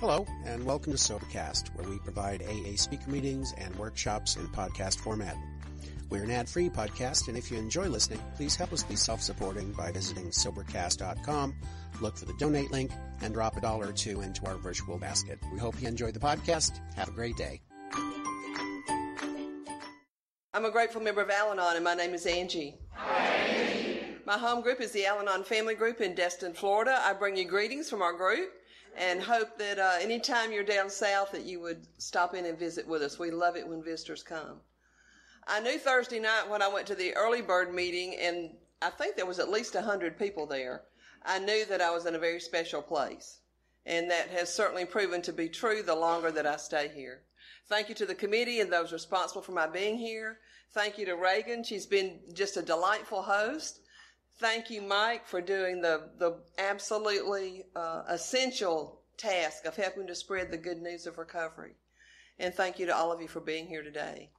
Hello, and welcome to SoberCast, where we provide AA speaker meetings and workshops in podcast format. We're an ad-free podcast, and if you enjoy listening, please help us be self-supporting by visiting SoberCast.com, look for the donate link, and drop $1 or $2 into our virtual basket. We hope you enjoy the podcast. Have a great day. I'm a grateful member of Al-Anon, and my name is Angie. Hi, Angie. My home group is the Al-Anon Family Group in Destin, Florida. I bring you greetings from our group. And hope that anytime you're down south that you would stop in and visit with us. We love it when visitors come. I knew Thursday night when I went to the early bird meeting, and I think there was at least 100 people there, I knew that I was in a very special place. And that has certainly proven to be true the longer that I stay here. Thank you to the committee and those responsible for my being here. Thank you to Reagan. She's been just a delightful host. Thank you, Mike, for doing the absolutely essential task of helping to spread the good news of recovery. And thank you to all of you for being here today.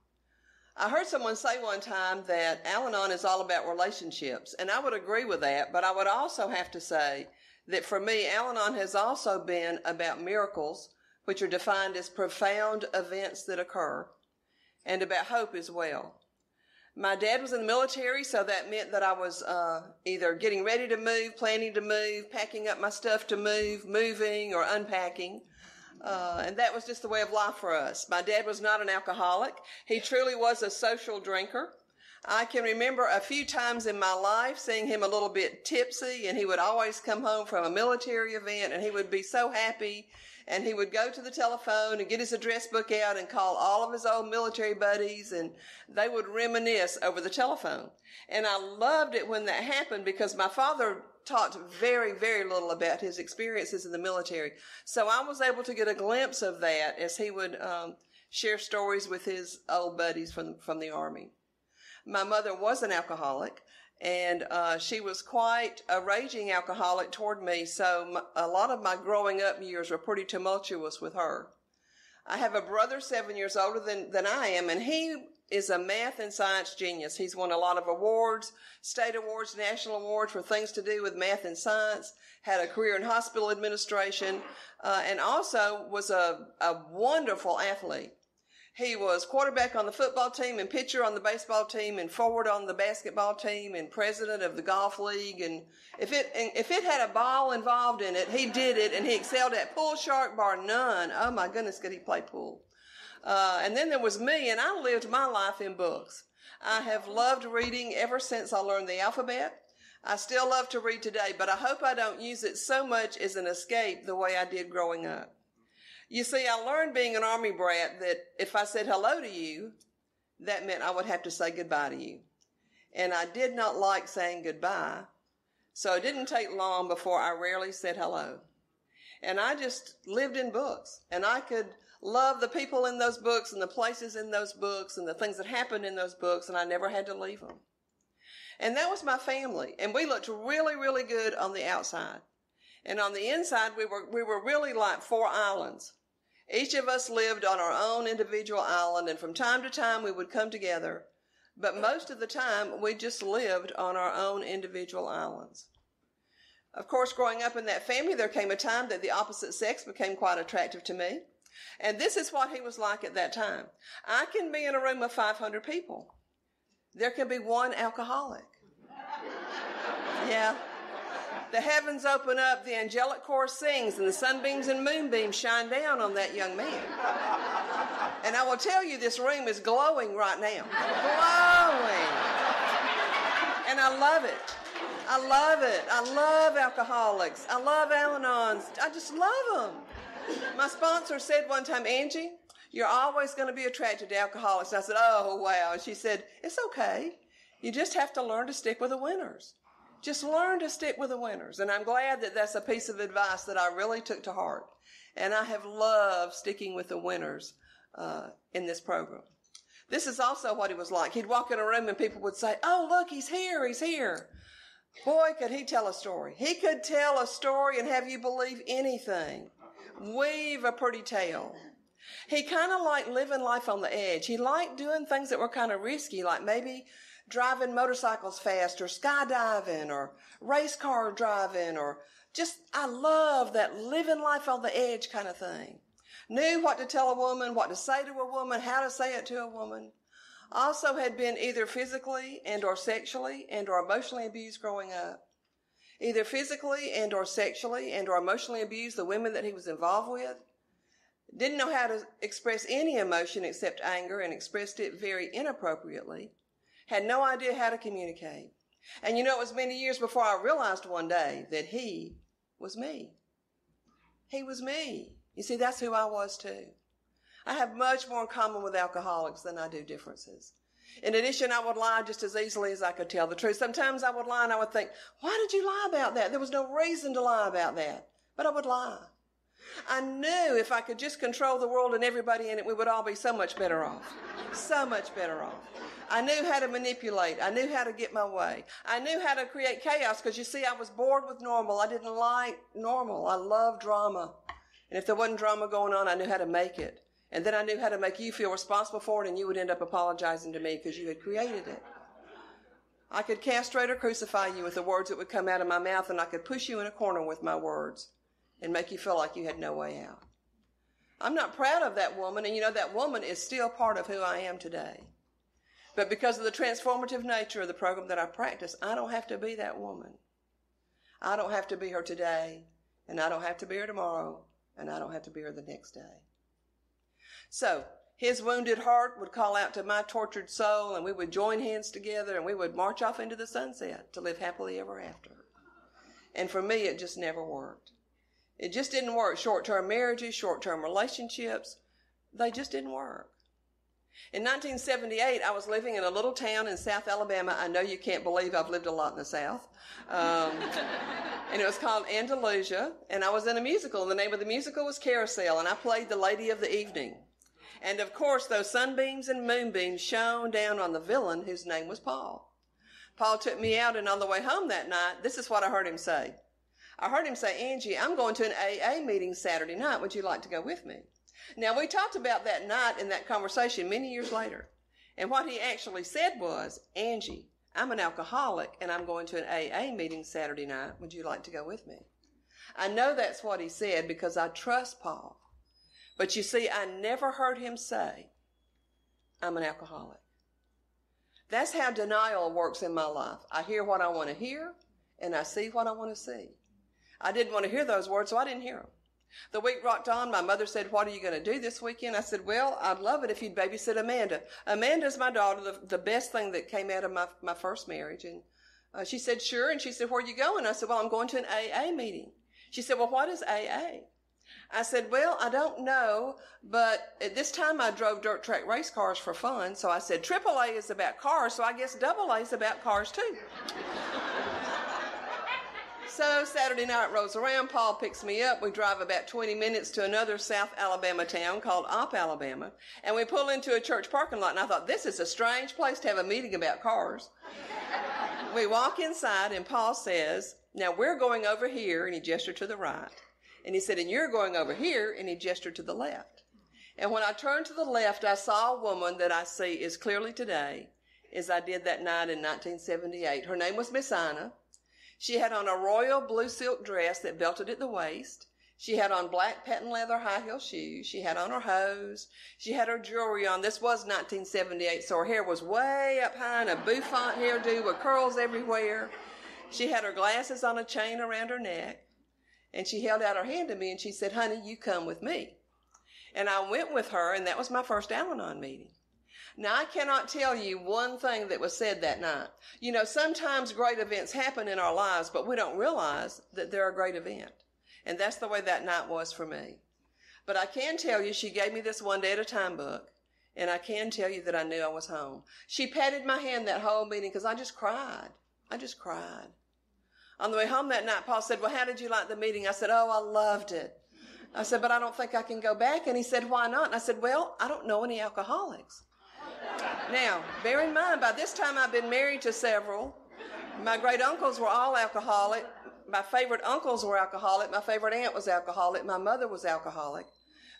I heard someone say one time that Al-Anon is all about relationships, and I would agree with that, but I would also have to say that for me, Al-Anon has also been about miracles, which are defined as profound events that occur, and about hope as well. My dad was in the military, so that meant that I was either getting ready to move, planning to move, packing up my stuff to move, moving, or unpacking. And that was just the way of life for us. My dad was not an alcoholic. He truly was a social drinker. I can remember a few times in my life seeing him a little bit tipsy, and he would always come home from a military event, and he would be so happy, and he would go to the telephone and get his address book out and call all of his old military buddies, and they would reminisce over the telephone. And I loved it when that happened because my father talked very, very little about his experiences in the military. So I was able to get a glimpse of that as he would share stories with his old buddies from the Army. My mother was an alcoholic, and she was quite a raging alcoholic toward me, so a lot of my growing up years were pretty tumultuous with her. I have a brother 7 years older than I am, and he is a math and science genius. He's won a lot of awards, state awards, national awards for things to do with math and science, had a career in hospital administration, and also was a wonderful athlete. He was quarterback on the football team and pitcher on the baseball team and forward on the basketball team and president of the golf league. And if it had a ball involved in it, he did it, and he excelled at pool, shark, bar none. Oh, my goodness, could he play pool. And then there was me, and I lived my life in books. I have loved reading ever since I learned the alphabet. I still love to read today, but I hope I don't use it so much as an escape the way I did growing up. You see, I learned being an Army brat that if I said hello to you, that meant I would have to say goodbye to you. And I did not like saying goodbye, so it didn't take long before I rarely said hello. And I just lived in books, and I could love the people in those books and the places in those books and the things that happened in those books, and I never had to leave them. And that was my family, and we looked really, really good on the outside. And on the inside, we were really like four islands. Each of us lived on our own individual island, and from time to time we would come together, but most of the time we just lived on our own individual islands. Of course, growing up in that family, there came a time that the opposite sex became quite attractive to me, and this is what he was like at that time. I can be in a room of 500 people. There can be one alcoholic. Yeah. The heavens open up, the angelic choir sings, and the sunbeams and moonbeams shine down on that young man. And I will tell you, this room is glowing right now. Glowing. And I love it. I love it. I love alcoholics. I love Al-Anons. I just love them. My sponsor said one time, Angie, you're always going to be attracted to alcoholics. And I said, oh, wow. And she said, it's okay. You just have to learn to stick with the winners. Just learn to stick with the winners. And I'm glad that that's a piece of advice that I really took to heart. And I have loved sticking with the winners in this program. This is also what he was like. He'd walk in a room and people would say, oh, look, he's here, he's here. Boy, could he tell a story. He could tell a story and have you believe anything. Weave a pretty tale. He kind of liked living life on the edge. He liked doing things that were kind of risky, like maybe driving motorcycles fast or skydiving or race car driving or just, I love that living life on the edge kind of thing. Knew what to tell a woman, what to say to a woman, how to say it to a woman. Also had been either physically and or sexually and or emotionally abused growing up. Either physically and or sexually and or emotionally abused the women that he was involved with. Didn't know how to express any emotion except anger and expressed it very inappropriately. Had no idea how to communicate. And you know, it was many years before I realized one day that he was me. He was me. You see, that's who I was too. I have much more in common with alcoholics than I do differences. In addition, I would lie just as easily as I could tell the truth. Sometimes I would lie and I would think, why did you lie about that? There was no reason to lie about that. But I would lie. I knew if I could just control the world and everybody in it, we would all be so much better off. So much better off. I knew how to manipulate. I knew how to get my way. I knew how to create chaos because, you see, I was bored with normal. I didn't like normal. I loved drama. And if there wasn't drama going on, I knew how to make it. And then I knew how to make you feel responsible for it, and you would end up apologizing to me because you had created it. I could castrate or crucify you with the words that would come out of my mouth, and I could push you in a corner with my words and make you feel like you had no way out. I'm not proud of that woman, and you know that woman is still part of who I am today. But because of the transformative nature of the program that I practice, I don't have to be that woman. I don't have to be her today, and I don't have to be her tomorrow, and I don't have to be her the next day. So his wounded heart would call out to my tortured soul, and we would join hands together, and we would march off into the sunset to live happily ever after. And for me, it just never worked. It just didn't work. Short-term marriages, short-term relationships, they just didn't work. In 1978, I was living in a little town in South Alabama. I know you can't believe I've lived a lot in the South. And it was called Andalusia, and I was in a musical, and the name of the musical was Carousel, and I played the lady of the evening. And, of course, those sunbeams and moonbeams shone down on the villain whose name was Paul. Paul took me out, and on the way home that night, this is what I heard him say. I heard him say, Angie, I'm going to an AA meeting Saturday night. Would you like to go with me? Now, we talked about that night in that conversation many years later. And what he actually said was, Angie, I'm an alcoholic, and I'm going to an AA meeting Saturday night. Would you like to go with me? I know that's what he said because I trust Paul. But you see, I never heard him say, I'm an alcoholic. That's how denial works in my life. I hear what I want to hear, and I see what I want to see. I didn't want to hear those words, so I didn't hear them. The week rocked on. My mother said, what are you going to do this weekend? I said, well, I'd love it if you'd babysit Amanda. Amanda's my daughter, the best thing that came out of my first marriage. And she said, sure. And she said, where are you going? I said, well, I'm going to an AA meeting. She said, well, what is AA? I said, well, I don't know, but at this time I drove dirt track race cars for fun. So I said, AAA is about cars, so I guess AA is about cars too. So Saturday night rolls around, Paul picks me up, we drive about 20 minutes to another South Alabama town called Op, Alabama, and we pull into a church parking lot, and I thought, this is a strange place to have a meeting about cars. We walk inside, and Paul says, now we're going over here, and he gestured to the right, and he said, and you're going over here, and he gestured to the left. And when I turned to the left, I saw a woman that I see as clearly today as I did that night in 1978. Her name was Miss Ina. She had on a royal blue silk dress that belted at the waist. She had on black patent leather high-heel shoes. She had on her hose. She had her jewelry on. This was 1978, so her hair was way up high in a bouffant hairdo with curls everywhere. She had her glasses on a chain around her neck. And she held out her hand to me, and she said, honey, you come with me. And I went with her, and that was my first Al-Anon meeting. Now, I cannot tell you one thing that was said that night. You know, sometimes great events happen in our lives, but we don't realize that they're a great event. And that's the way that night was for me. But I can tell you she gave me this one day at a time book, and I can tell you that I knew I was home. She patted my hand that whole meeting because I just cried. I just cried. On the way home that night, Paul said, well, how did you like the meeting? I said, oh, I loved it. I said, but I don't think I can go back. And he said, why not? And I said, well, I don't know any alcoholics. Now, bear in mind, by this time I've been married to several. My great uncles were all alcoholic. My favorite uncles were alcoholic. My favorite aunt was alcoholic. My mother was alcoholic.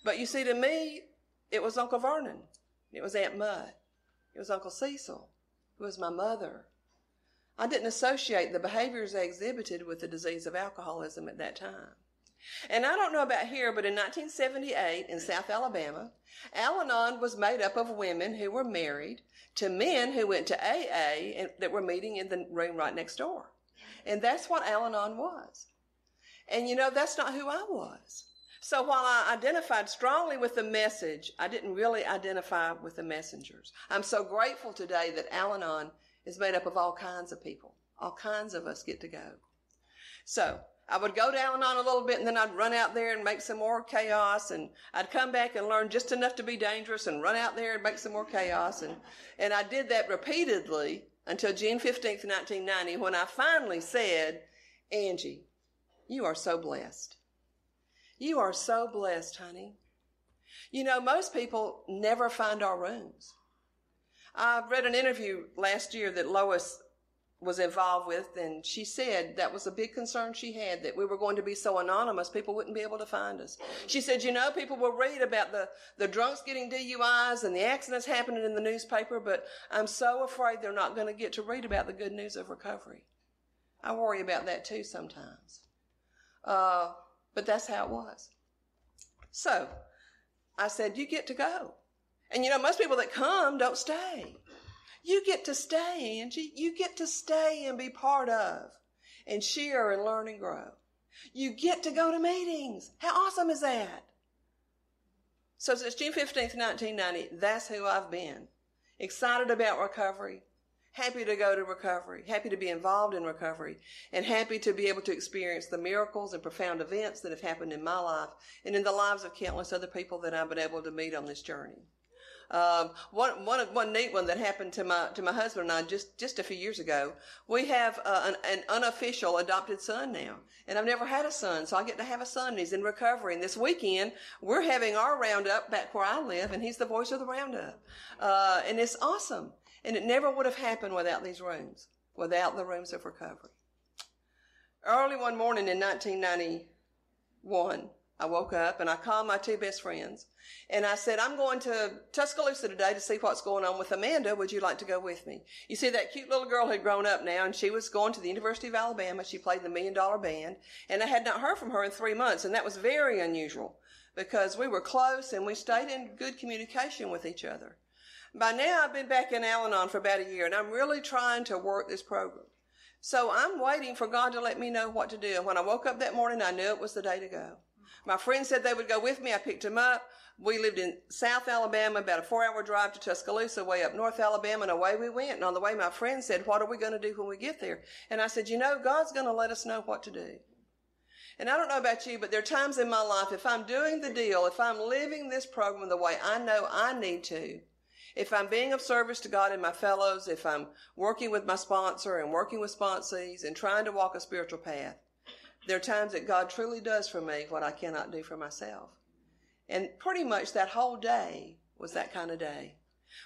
But you see, to me, it was Uncle Vernon. It was Aunt Mudd. It was Uncle Cecil. It was my mother. I didn't associate the behaviors they exhibited with the disease of alcoholism at that time. And I don't know about here, but in 1978 in South Alabama, Al-Anon was made up of women who were married to men who went to AA and that were meeting in the room right next door. And that's what Al-Anon was. And, you know, that's not who I was. So while I identified strongly with the message, I didn't really identify with the messengers. I'm so grateful today that Al-Anon is made up of all kinds of people. All kinds of us get to go. So I would go to Al-Anon a little bit, and then I'd run out there and make some more chaos, and I'd come back and learn just enough to be dangerous and run out there and make some more chaos. And I did that repeatedly until June 15th, 1990, when I finally said, Angie, you are so blessed. You are so blessed, honey. You know, most people never find our rooms. I read an interview last year that Lois was involved with, and she said that was a big concern she had, that we were going to be so anonymous, people wouldn't be able to find us. She said, you know, people will read about the drunks getting DUIs and the accidents happening in the newspaper, but I'm so afraid they're not going to get to read about the good news of recovery. I worry about that too sometimes. But that's how it was. So I said, you get to go. And, you know, most people that come don't stay. You get to stay, Angie. You get to stay and be part of and share and learn and grow. You get to go to meetings. How awesome is that? So since June 15th, 1990, that's who I've been. Excited about recovery, happy to go to recovery, happy to be involved in recovery, and happy to be able to experience the miracles and profound events that have happened in my life and in the lives of countless other people that I've been able to meet on this journey. One neat one that happened to my husband and I just a few years ago. We have an unofficial adopted son now, and I've never had a son, so I get to have a son, and he's in recovery. And this weekend we're having our roundup back where I live, and he's the voice of the roundup, and it's awesome. And it never would have happened without these rooms, without the rooms of recovery. Early one morning in 1991. I woke up and I called my two best friends and I said, I'm going to Tuscaloosa today to see what's going on with Amanda. Would you like to go with me? You see, that cute little girl had grown up now, and she was going to the University of Alabama. She played the $1 Million Band, and I had not heard from her in 3 months. And that was very unusual because we were close and we stayed in good communication with each other. By now I've been back in Al-Anon for about a year, and I'm really trying to work this program. So I'm waiting for God to let me know what to do. And when I woke up that morning, I knew it was the day to go. My friends said they would go with me. I picked them up. We lived in South Alabama, about a 4-hour drive to Tuscaloosa, way up North Alabama, and away we went. And on the way, my friend said, what are we going to do when we get there? And I said, you know, God's going to let us know what to do. And I don't know about you, but there are times in my life, if I'm doing the deal, if I'm living this program the way I know I need to, if I'm being of service to God and my fellows, if I'm working with my sponsor and working with sponsees and trying to walk a spiritual path, there are times that God truly does for me what I cannot do for myself. And pretty much that whole day was that kind of day.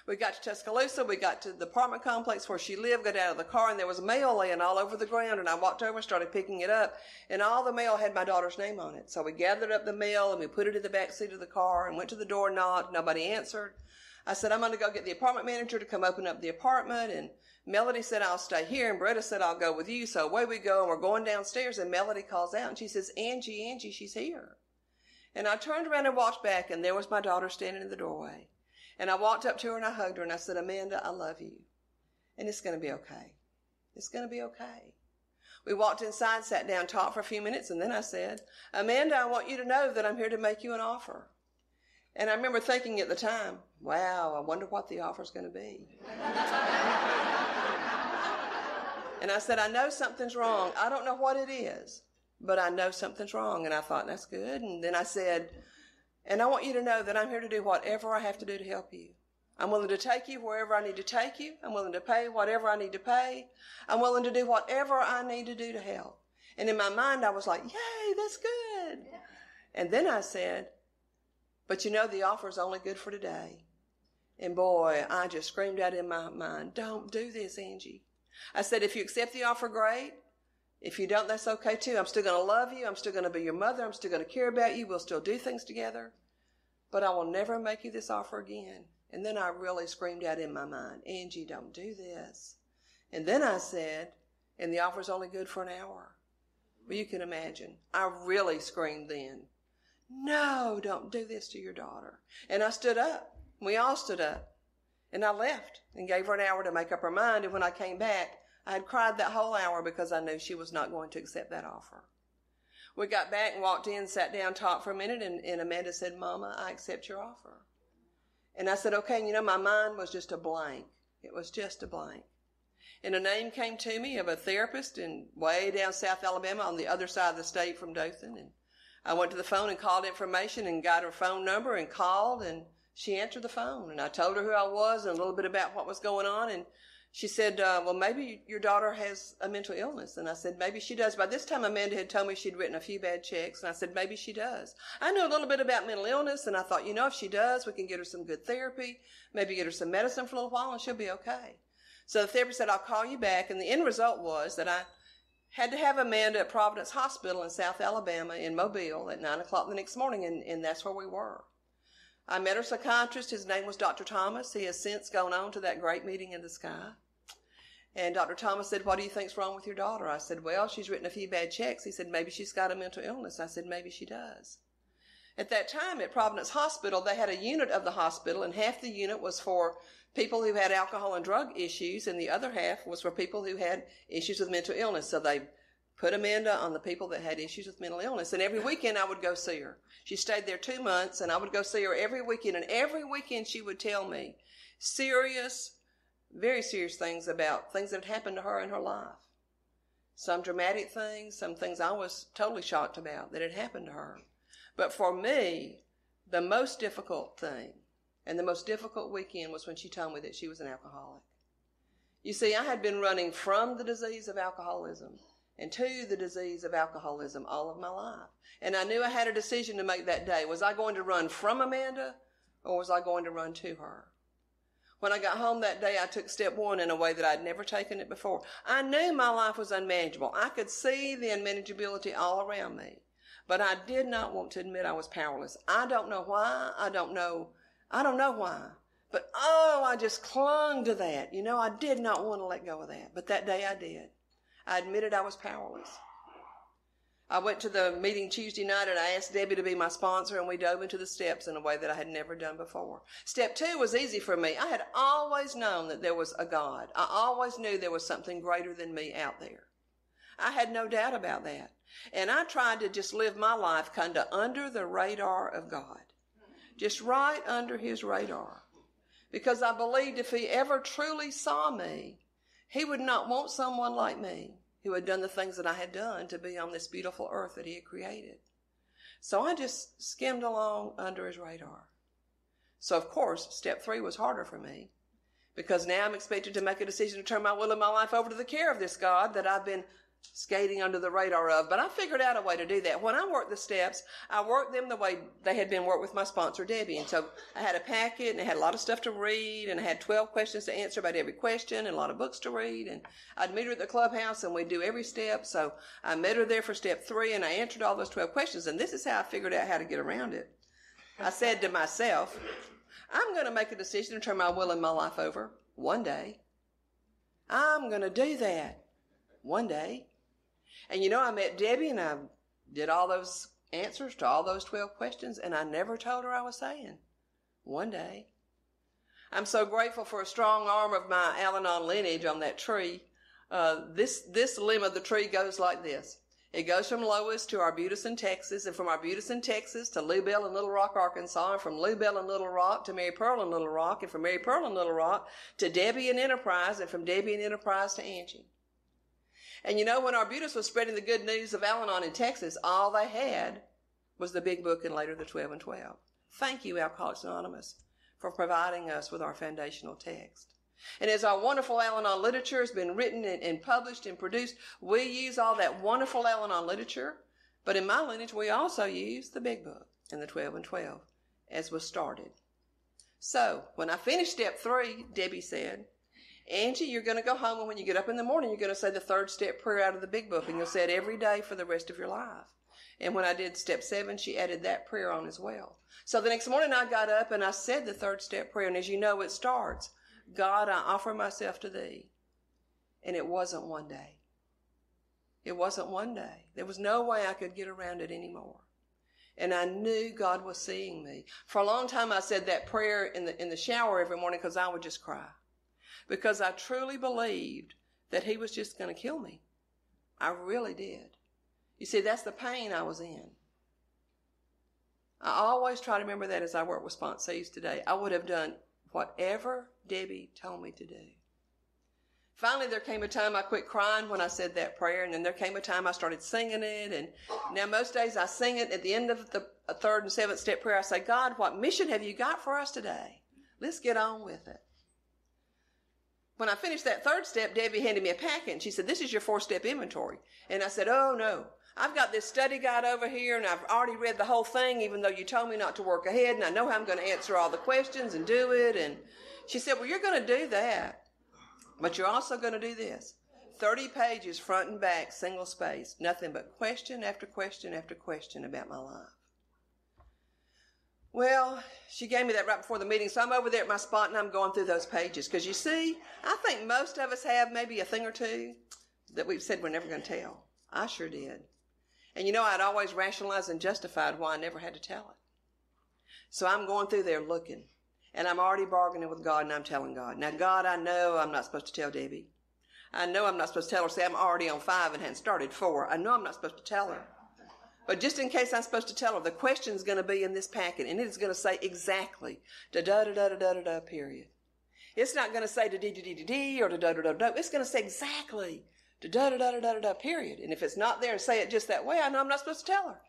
We got to Tuscaloosa, we got to the apartment complex where she lived, got out of the car, and there was mail laying all over the ground, and I walked over and started picking it up, and all the mail had my daughter's name on it. So we gathered up the mail, and we put it in the back seat of the car, and went to the door, knocked, nobody answered. I said, I'm going to go get the apartment manager to come open up the apartment. And Melody said, I'll stay here. And Bretta said, I'll go with you. So away we go, and we're going downstairs. And Melody calls out, and she says, Angie, Angie, she's here. And I turned around and walked back, and there was my daughter standing in the doorway. And I walked up to her, and I hugged her, and I said, Amanda, I love you. And it's going to be okay. It's going to be okay. We walked inside, sat down, talked for a few minutes, and then I said, Amanda, I want you to know that I'm here to make you an offer. And I remember thinking at the time, wow, I wonder what the offer's going to be. And I said, I know something's wrong. I don't know what it is, but I know something's wrong. And I thought, that's good. And then I said, and I want you to know that I'm here to do whatever I have to do to help you. I'm willing to take you wherever I need to take you. I'm willing to pay whatever I need to pay. I'm willing to do whatever I need to do to help. And in my mind, I was like, yay, that's good. And then I said, but you know, the offer's only good for today. And boy, I just screamed out in my mind, don't do this, Angie. I said, if you accept the offer, great. If you don't, that's okay too. I'm still going to love you. I'm still going to be your mother. I'm still going to care about you. We'll still do things together. But I will never make you this offer again. And then I really screamed out in my mind, Angie, don't do this. And then I said, and the offer's only good for an hour. Well, you can imagine. I really screamed then. No, don't do this to your daughter. And I stood up. We all stood up. And I left and gave her an hour to make up her mind. And when I came back, I had cried that whole hour because I knew she was not going to accept that offer. We got back and walked in, sat down, talked for a minute, and Amanda said, Mama, I accept your offer. And I said, okay. And, you know, my mind was just a blank. It was just a blank. And a name came to me of a therapist in way down South Alabama on the other side of the state from Dothan. And I went to the phone and called information and got her phone number and called, and she answered the phone. And I told her who I was and a little bit about what was going on. And she said, well, maybe your daughter has a mental illness. And I said, maybe she does. By this time, Amanda had told me she'd written a few bad checks. And I said, maybe she does. I know a little bit about mental illness. And I thought, you know, if she does, we can get her some good therapy, maybe get her some medicine for a little while, and she'll be okay. So the therapist said, I'll call you back. And the end result was that I had to have Amanda at Providence Hospital in South Alabama in Mobile at 9 o'clock the next morning. And that's where we were. I met her psychiatrist. His name was Dr. Thomas. He has since gone on to that great meeting in the sky. And Dr. Thomas said, what do you think's wrong with your daughter? I said, well, she's written a few bad checks. He said, maybe she's got a mental illness. I said, maybe she does. At that time at Providence Hospital, they had a unit of the hospital, and half the unit was for people who had alcohol and drug issues, and the other half was for people who had issues with mental illness. So they put Amanda on the people that had issues with mental illness. And every weekend I would go see her. She stayed there 2 months, and I would go see her every weekend. And every weekend she would tell me serious, very serious things about things that had happened to her in her life. Some dramatic things, some things I was totally shocked about that had happened to her. But for me, the most difficult thing and the most difficult weekend was when she told me that she was an alcoholic. You see, I had been running from the disease of alcoholism and to the disease of alcoholism all of my life. And I knew I had a decision to make that day. Was I going to run from Amanda, or was I going to run to her? When I got home that day, I took step one in a way that I'd never taken it before. I knew my life was unmanageable. I could see the unmanageability all around me. But I did not want to admit I was powerless. I don't know why. I don't know why. But, oh, I just clung to that. You know, I did not want to let go of that. But that day I did. I admitted I was powerless. I went to the meeting Tuesday night, and I asked Debbie to be my sponsor, and we dove into the steps in a way that I had never done before. Step two was easy for me. I had always known that there was a God. I always knew there was something greater than me out there. I had no doubt about that. And I tried to just live my life kind of under the radar of God, just right under his radar, because I believed if he ever truly saw me, he would not want someone like me who had done the things that I had done to be on this beautiful earth that he had created. So I just skimmed along under his radar. So, of course, step three was harder for me, because now I'm expected to make a decision to turn my will and my life over to the care of this God that I've been skating under the radar of. But I figured out a way to do that. When I worked the steps, I worked them the way they had been worked with my sponsor, Debbie. And so I had a packet, and I had a lot of stuff to read, and I had 12 questions to answer about every question and a lot of books to read. And I'd meet her at the clubhouse, and we'd do every step. So I met her there for step three, and I answered all those 12 questions. And this is how I figured out how to get around it. I said to myself, I'm going to make a decision to turn my will and my life over one day. I'm going to do that one day. And, you know, I met Debbie, and I did all those answers to all those 12 questions, and I never told her I was saying, one day. I'm so grateful for a strong arm of my Al-Anon lineage on that tree. This limb of the tree goes like this. It goes from Lois to Arbutus in Texas, and from Arbutus in Texas to Lou Bell in Little Rock, Arkansas, and from Lou Bell in Little Rock to Mary Pearl in Little Rock, and from Mary Pearl in Little Rock to Debbie in Enterprise, and from Debbie in Enterprise to Angie. And, you know, when Arbutus was spreading the good news of Al-Anon in Texas, all they had was the big book and later the 12 and 12. Thank you, Alcoholics Anonymous, for providing us with our foundational text. And as our wonderful Al-Anon literature has been written and published and produced, we use all that wonderful Al-Anon literature. But in my lineage, we also use the big book and the 12 and 12 as was started. So when I finished step three, Debbie said, Angie, you're going to go home, and when you get up in the morning, you're going to say the third step prayer out of the big book, and you'll say it every day for the rest of your life. And when I did step 7, she added that prayer on as well. So the next morning I got up and I said the third step prayer. And as you know, it starts, God, I offer myself to thee. And it wasn't one day. It wasn't one day. There was no way I could get around it anymore. And I knew God was seeing me. For a long time I said that prayer in the shower every morning because I would just cry. Because I truly believed that he was just going to kill me. I really did. You see, that's the pain I was in. I always try to remember that as I work with sponsees today. I would have done whatever Debbie told me to do. Finally, there came a time I quit crying when I said that prayer, and then there came a time I started singing it, and now most days I sing it. At the end of the third and seventh step prayer, I say, God, what mission have you got for us today? Let's get on with it. When I finished that third step, Debbie handed me a packet, and she said, this is your four-step inventory. And I said, oh, no. I've got this study guide over here, and I've already read the whole thing, even though you told me not to work ahead, and I know how I'm going to answer all the questions and do it. And she said, well, you're going to do that, but you're also going to do this. 30 pages front and back, single space, nothing but question after question after question about my life. Well, she gave me that right before the meeting, so I'm over there at my spot and I'm going through those pages. Because you see, I think most of us have maybe a thing or two that we've said we're never going to tell. I sure did. And you know, I'd always rationalized and justified why I never had to tell it. So I'm going through there looking, and I'm already bargaining with God, and I'm telling God. Now, God, I know I'm not supposed to tell Debbie. I know I'm not supposed to tell her. See, I'm already on 5 and hadn't started 4. I know I'm not supposed to tell her. But just in case I'm supposed to tell her, the question's going to be in this packet, and it's going to say exactly da-da-da-da-da-da-da, period. It's not going to say da-dee-da-dee-da-dee or da-da-da-da-da. It's going to say exactly da-da-da-da-da-da, period. And if it's not there and say it just that way, I know I'm not supposed to tell her.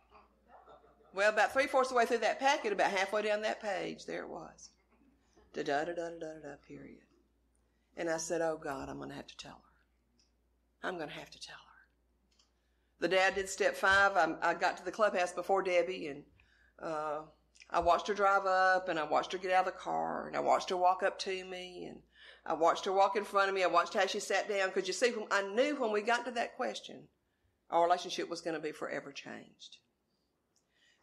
Well, about 3/4 of the way through that packet, about halfway down that page, there it was. Da-da-da-da-da-da, period. And I said, oh, God, I'm going to have to tell her. I'm going to have to tell her. The day I did step 5, I got to the clubhouse before Debbie, and I watched her drive up, and I watched her get out of the car, and I watched her walk up to me, and I watched her walk in front of me. I watched how she sat down, because you see, I knew when we got to that question, our relationship was going to be forever changed.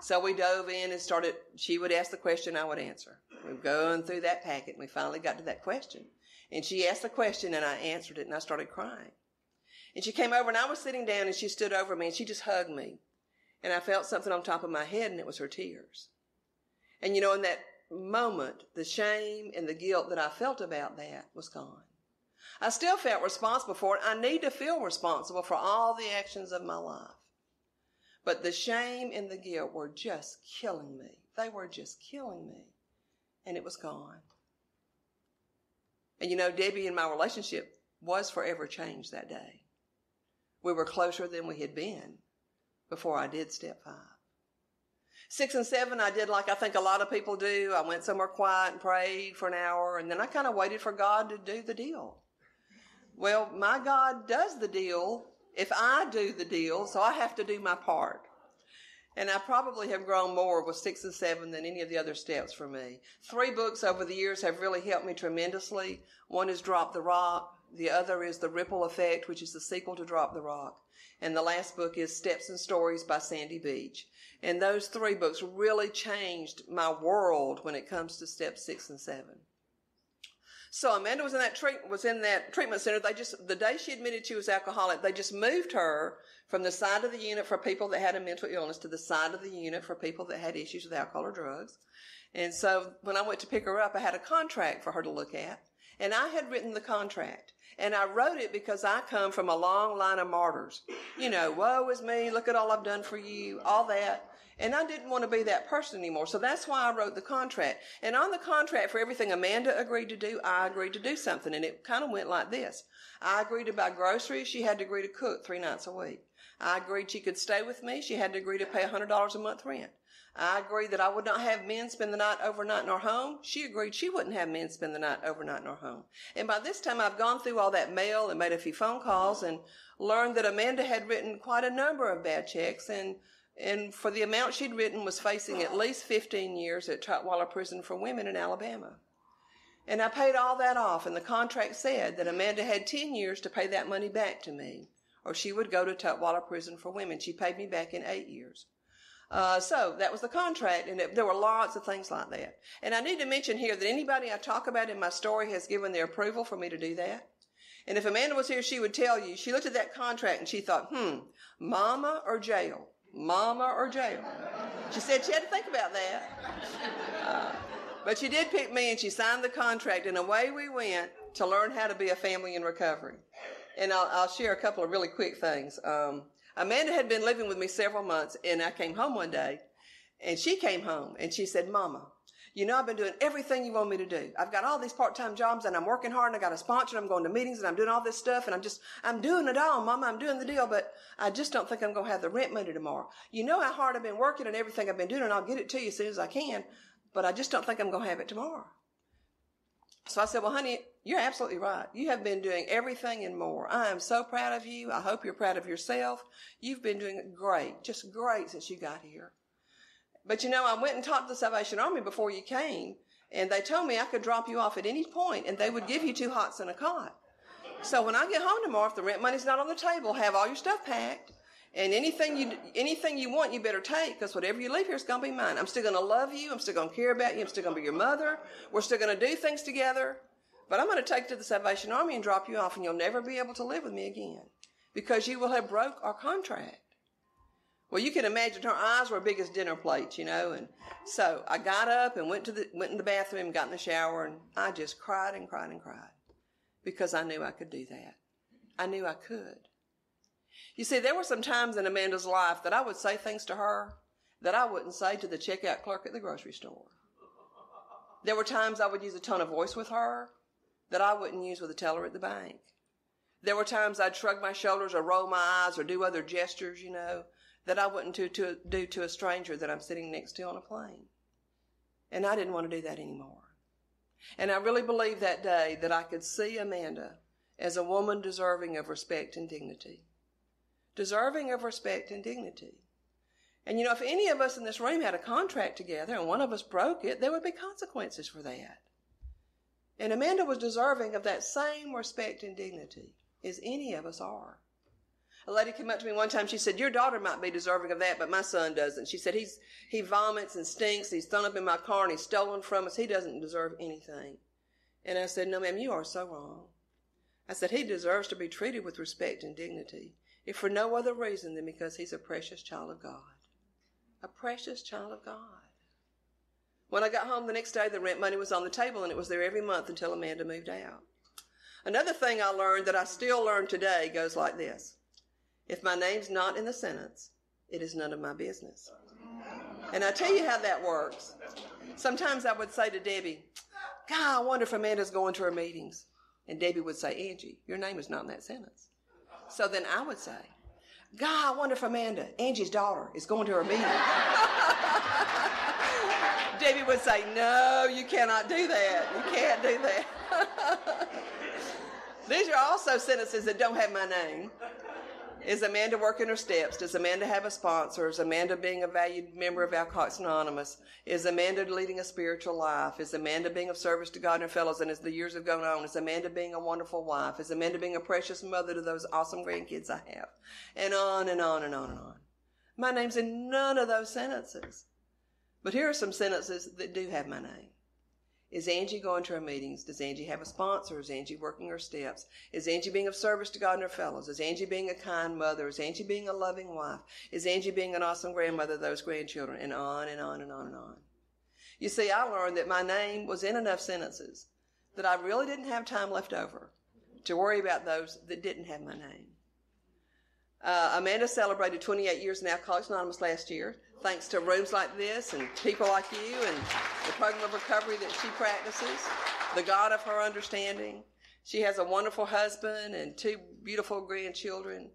So we dove in and started. She would ask the question, I would answer. We were going through that packet, and we finally got to that question. And she asked the question, and I answered it, and I started crying. And she came over, and I was sitting down, and she stood over me, and she just hugged me. And I felt something on top of my head, and it was her tears. And, you know, in that moment, the shame and the guilt that I felt about that was gone. I still felt responsible for it. I need to feel responsible for all the actions of my life. But the shame and the guilt were just killing me. They were just killing me. And it was gone. And, you know, Debbie and my relationship was forever changed that day. We were closer than we had been before I did step 5. 6 and 7, I did like I think a lot of people do. I went somewhere quiet and prayed for an hour, and then I kind of waited for God to do the deal. Well, my God does the deal if I do the deal, so I have to do my part. And I probably have grown more with 6 and 7 than any of the other steps for me. 3 books over the years have really helped me tremendously. One is Drop the Rock. The other is The Ripple Effect, which is the sequel to Drop the Rock. And the last book is Steps and Stories by Sandy Beach. And those 3 books really changed my world when it comes to steps 6 and 7. So Amanda was in that treatment center. The day she admitted she was alcoholic, they just moved her from the side of the unit for people that had a mental illness to the side of the unit for people that had issues with alcohol or drugs. And so when I went to pick her up, I had a contract for her to look at. And I had written the contract, and I wrote it because I come from a long line of martyrs. You know, woe is me, look at all I've done for you, all that. And I didn't want to be that person anymore, so that's why I wrote the contract. And on the contract, for everything Amanda agreed to do, I agreed to do something, and it kind of went like this. I agreed to buy groceries. She had to agree to cook 3 nights a week. I agreed she could stay with me. She had to agree to pay $100 a month rent. I agreed that I would not have men spend the night overnight in our home. She agreed she wouldn't have men spend the night overnight in our home. And by this time, I've gone through all that mail and made a few phone calls and learned that Amanda had written quite a number of bad checks. And for the amount she'd written was facing at least 15 years at Tutwiler Prison for Women in Alabama. And I paid all that off, and the contract said that Amanda had 10 years to pay that money back to me, or she would go to Tutwiler Prison for Women. She paid me back in 8 years. So that was the contract, and there were lots of things like that. And I need to mention here that anybody I talk about in my story has given their approval for me to do that. And if Amanda was here, she would tell you, she looked at that contract and she thought, mama or jail? Mama or jail? She said she had to think about that. But she did pick me, and she signed the contract, and away we went to learn how to be a family in recovery. And I'll share a couple of really quick things. Amanda had been living with me several months, and I came home one day, and she came home, and she said, Mama, you know, I've been doing everything you want me to do. I've got all these part-time jobs, and I'm working hard, and I got a sponsor, and I'm going to meetings, and I'm doing all this stuff, and I'm doing it all, Mama, I'm doing the deal, but I just don't think I'm going to have the rent money tomorrow. You know how hard I've been working and everything I've been doing, and I'll get it to you as soon as I can, but I just don't think I'm going to have it tomorrow. So I said, well, honey, you're absolutely right. You have been doing everything and more. I am so proud of you. I hope you're proud of yourself. You've been doing great, just great since you got here. But, you know, I went and talked to the Salvation Army before you came, and they told me I could drop you off at any point, and they would give you 2 hots and a cot. So when I get home tomorrow, if the rent money's not on the table, have all your stuff packed, and anything you want, you better take, because whatever you leave here is going to be mine. I'm still going to love you. I'm still going to care about you. I'm still going to be your mother. We're still going to do things together. But I'm going to take you to the Salvation Army and drop you off, and you'll never be able to live with me again because you will have broke our contract. Well, you can imagine her eyes were big as dinner plates, you know. And so I got up and went in the bathroom, got in the shower, and I just cried and cried and cried because I knew I could do that. I knew I could. You see, there were some times in Amanda's life that I would say things to her that I wouldn't say to the checkout clerk at the grocery store. There were times I would use a tone of voice with her that I wouldn't use with a teller at the bank. There were times I'd shrug my shoulders or roll my eyes or do other gestures, you know, that I wouldn't do to a stranger that I'm sitting next to on a plane. And I didn't want to do that anymore. And I really believed that day that I could see Amanda as a woman deserving of respect and dignity. Deserving of respect and dignity. And, you know, if any of us in this room had a contract together and one of us broke it, there would be consequences for that. And Amanda was deserving of that same respect and dignity as any of us are. A lady came up to me one time. She said, your daughter might be deserving of that, but my son doesn't. She said, he vomits and stinks. He's thrown up in my car and he's stolen from us. He doesn't deserve anything. And I said, no, ma'am, you are so wrong. I said, he deserves to be treated with respect and dignity, if for no other reason than because he's a precious child of God. A precious child of God. When I got home the next day, the rent money was on the table, and it was there every month until Amanda moved out. Another thing I learned that I still learn today goes like this. If my name's not in the sentence, it is none of my business. And I tell you how that works. Sometimes I would say to Debbie, God, I wonder if Amanda's going to her meetings. And Debbie would say, Angie, your name is not in that sentence. So then I would say, God, I wonder if Amanda, Angie's daughter, is going to her meeting. Debbie would say, no, you cannot do that. You can't do that. These are also sentences that don't have my name. Is Amanda working her steps? Does Amanda have a sponsor? Is Amanda being a valued member of Alcoholics Anonymous? Is Amanda leading a spiritual life? Is Amanda being of service to God and her fellows? And as the years have gone on, is Amanda being a wonderful wife? Is Amanda being a precious mother to those awesome grandkids I have? And on and on and on and on. My name's in none of those sentences. But here are some sentences that do have my name. Is Angie going to her meetings? Does Angie have a sponsor? Is Angie working her steps? Is Angie being of service to God and her fellows? Is Angie being a kind mother? Is Angie being a loving wife? Is Angie being an awesome grandmother to those grandchildren? And on and on and on and on. You see, I learned that my name was in enough sentences that I really didn't have time left over to worry about those that didn't have my name. Amanda celebrated 28 years in Alcoholics Anonymous last year, thanks to rooms like this and people like you and the program of recovery that she practices, the God of her understanding. She has a wonderful husband and 2 beautiful grandchildren.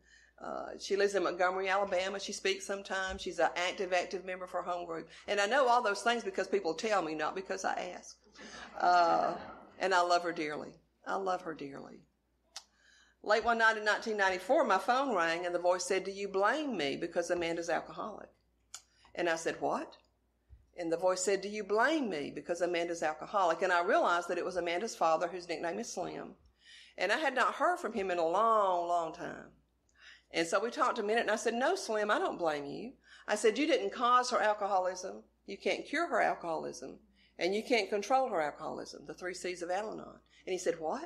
She lives in Montgomery, Alabama. She speaks sometimes. She's an active member of her home group. And I know all those things because people tell me, not because I ask. And I love her dearly. I love her dearly. Late one night in 1994, my phone rang, and the voice said, do you blame me because Amanda's alcoholic? And I said, what? And the voice said, do you blame me because Amanda's alcoholic? And I realized that it was Amanda's father, whose nickname is Slim. And I had not heard from him in a long, long time. And so we talked a minute, and I said, no, Slim, I don't blame you. I said, you didn't cause her alcoholism. You can't cure her alcoholism, and you can't control her alcoholism, the 3 C's of Al-Anon. And he said, what?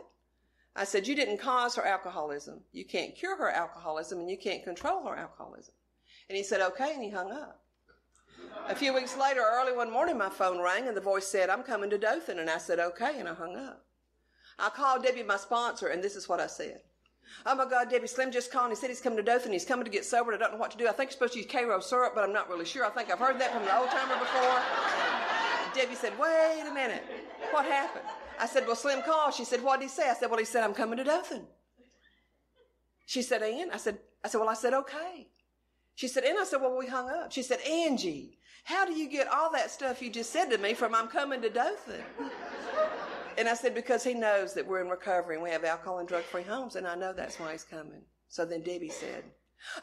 I said, you didn't cause her alcoholism. You can't cure her alcoholism, and you can't control her alcoholism. And he said, okay, and he hung up. A few weeks later, early one morning, my phone rang, and the voice said, I'm coming to Dothan. And I said, okay, and I hung up. I called Debbie, my sponsor, and this is what I said. Oh, my God, Debbie, Slim just called, and he said he's coming to Dothan. He's coming to get sober, and I don't know what to do. I think he's supposed to use Cairo syrup, but I'm not really sure. I think I've heard that from the old-timer before. Debbie said, wait a minute. What happened? I said, well, Slim called. She said, what did he say? I said, well, he said, I'm coming to Dothan. She said, and? I said, well, I said, okay. She said, and I said, well, we hung up. She said, Angie, how do you get all that stuff you just said to me from I'm coming to Dothan? And I said, because he knows that we're in recovery and we have alcohol and drug-free homes, and I know that's why he's coming. So then Debbie said,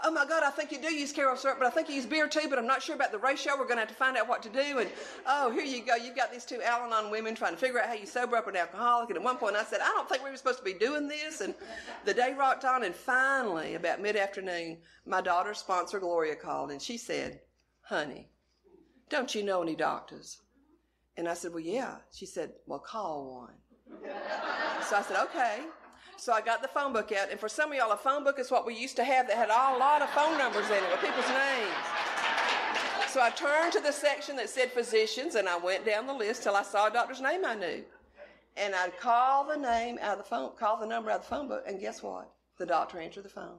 oh, my God, I think you do use carousel syrup, but I think you use beer, too, but I'm not sure about the ratio. We're going to have to find out what to do. And, oh, here you go. You've got these two Al-Anon women trying to figure out how you sober up an alcoholic. And at one point I said, I don't think we were supposed to be doing this. And the day rocked on, and finally, about mid-afternoon, my daughter's sponsor, Gloria, called, and she said, honey, don't you know any doctors? And I said, well, yeah. She said, well, call one. So I said, okay. So I got the phone book out, and for some of y'all, a phone book is what we used to have that had a lot of phone numbers in it with people's names. So I turned to the section that said physicians, and I went down the list till I saw a doctor's name I knew. And I'd call the name out of the phone, call the number out of the phone book, and guess what? The doctor answered the phone.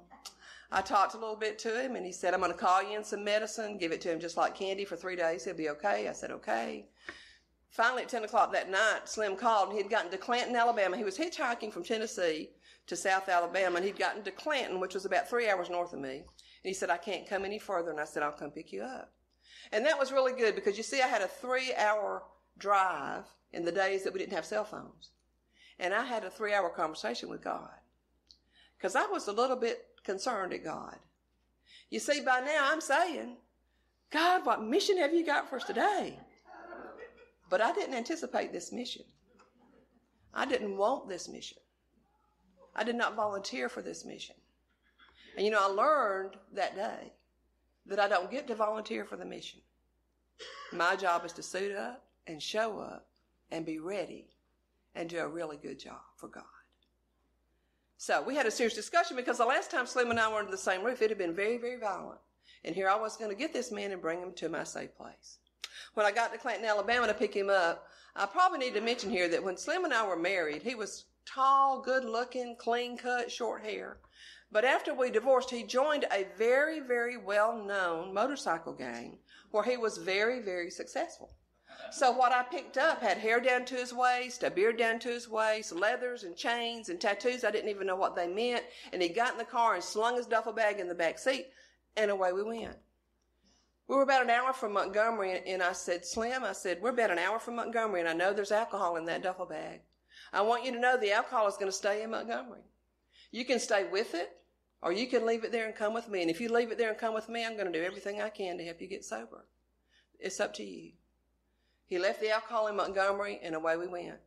I talked a little bit to him, and he said, I'm going to call you in some medicine, give it to him just like candy for 3 days. He'll be okay. I said, okay. Finally, at 10 o'clock that night, Slim called, and he'd gotten to Clanton, Alabama. He was hitchhiking from Tennessee to South Alabama, and he'd gotten to Clanton, which was about 3 hours north of me. And he said, I can't come any further, and I said, I'll come pick you up. And that was really good because, you see, I had a 3-hour drive in the days that we didn't have cell phones, and I had a 3-hour conversation with God because I was a little bit concerned at God. You see, by now I'm saying, God, what mission have you got for us today? But I didn't anticipate this mission. I didn't want this mission. I did not volunteer for this mission. And, you know, I learned that day that I don't get to volunteer for the mission. My job is to suit up and show up and be ready and do a really good job for God. So we had a serious discussion because the last time Slim and I were under the same roof, it had been very, very violent. And here I was going to get this man and bring him to my safe place. When I got to Clanton, Alabama to pick him up, I probably need to mention here that when Slim and I were married, he was tall, good-looking, clean-cut, short hair. But after we divorced, he joined a very, very well-known motorcycle gang where he was very, very successful. So what I picked up had hair down to his waist, a beard down to his waist, leathers and chains and tattoos. I didn't even know what they meant. And he got in the car and slung his duffel bag in the back seat, and away we went. We were about an hour from Montgomery, and I said, Slim, I said, we're about an hour from Montgomery, and I know there's alcohol in that duffel bag. I want you to know the alcohol is going to stay in Montgomery. You can stay with it, or you can leave it there and come with me. And if you leave it there and come with me, I'm going to do everything I can to help you get sober. It's up to you. He left the alcohol in Montgomery, and away we went.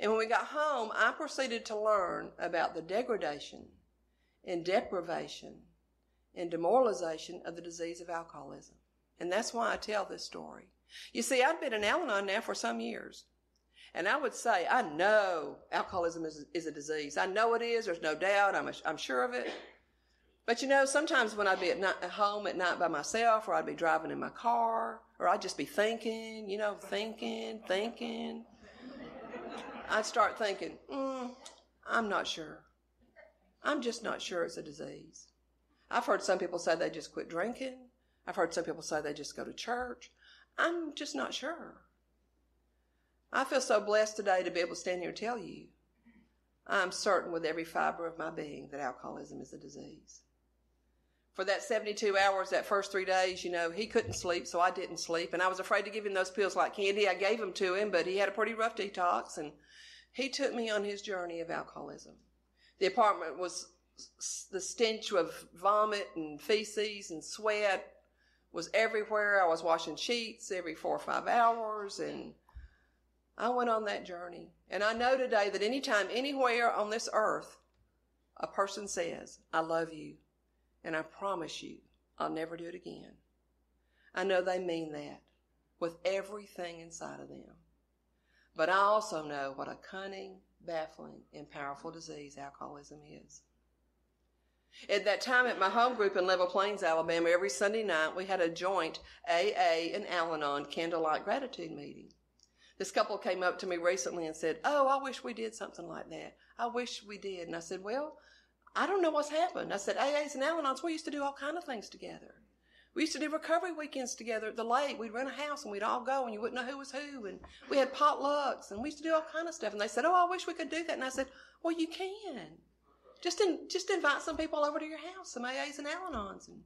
And when we got home, I proceeded to learn about the degradation and deprivation and demoralization of the disease of alcoholism. And that's why I tell this story. You see, I've been in Al-Anon now for some years. And I would say, I know alcoholism is a disease. I know it is. There's no doubt. I'm sure of it. But, you know, sometimes when I'd be at home at night by myself, or I'd be driving in my car, or I'd just be thinking, you know, thinking. I'd start thinking, I'm not sure. I'm just not sure it's a disease. I've heard some people say they just quit drinking. I've heard some people say they just go to church. I'm just not sure. I feel so blessed today to be able to stand here and tell you I'm certain with every fiber of my being that alcoholism is a disease. For that 72 hours, that first 3 days, you know, he couldn't sleep, so I didn't sleep. And I was afraid to give him those pills like candy. I gave them to him, but he had a pretty rough detox, and he took me on his journey of alcoholism. The apartment was the stench of vomit and feces and sweat. Was everywhere. I was washing sheets every 4 or 5 hours, and I went on that journey. And I know today that anytime, anywhere on this earth, a person says, I love you, and I promise you I'll never do it again. I know they mean that with everything inside of them. But I also know what a cunning, baffling, and powerful disease alcoholism is. At that time at my home group in Level Plains, Alabama, every Sunday night we had a joint AA and Al-Anon candlelight gratitude meeting. This couple came up to me recently and said, "Oh, I wish we did something like that. I wish we did." And I said, "Well, I don't know what's happened." I said, "AAs and Al-Anons, we used to do all kinds of things together. We used to do recovery weekends together at the lake. We'd rent a house, and we'd all go, and you wouldn't know who was who. And we had potlucks, and we used to do all kinds of stuff." And they said, "Oh, I wish we could do that." And I said, "Well, you can. Just invite some people over to your house, some AAs and Al-Anons, and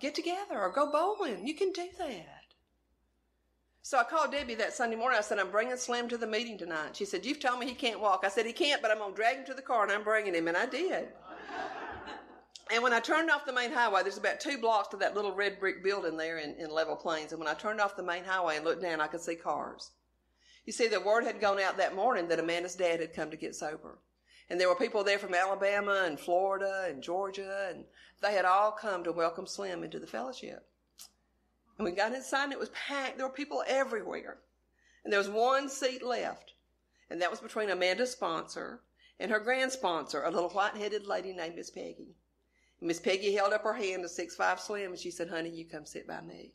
get together or go bowling. You can do that." So I called Debbie that Sunday morning. I said, "I'm bringing Slim to the meeting tonight." She said, "You've told me he can't walk." I said, "He can't, but I'm going to drag him to the car, and I'm bringing him." And I did. And when I turned off the main highway, there's about 2 blocks to that little red brick building there in Level Plains. And when I turned off the main highway and looked down, I could see cars. You see, the word had gone out that morning that Amanda's dad had come to get sober. And there were people there from Alabama and Florida and Georgia, and they had all come to welcome Slim into the fellowship. And we got inside, and it was packed. There were people everywhere. And there was one seat left, and that was between Amanda's sponsor and her grand sponsor, a little white-headed lady named Miss Peggy. Miss Peggy held up her hand to 6'5" Slim, and she said, "Honey, you come sit by me."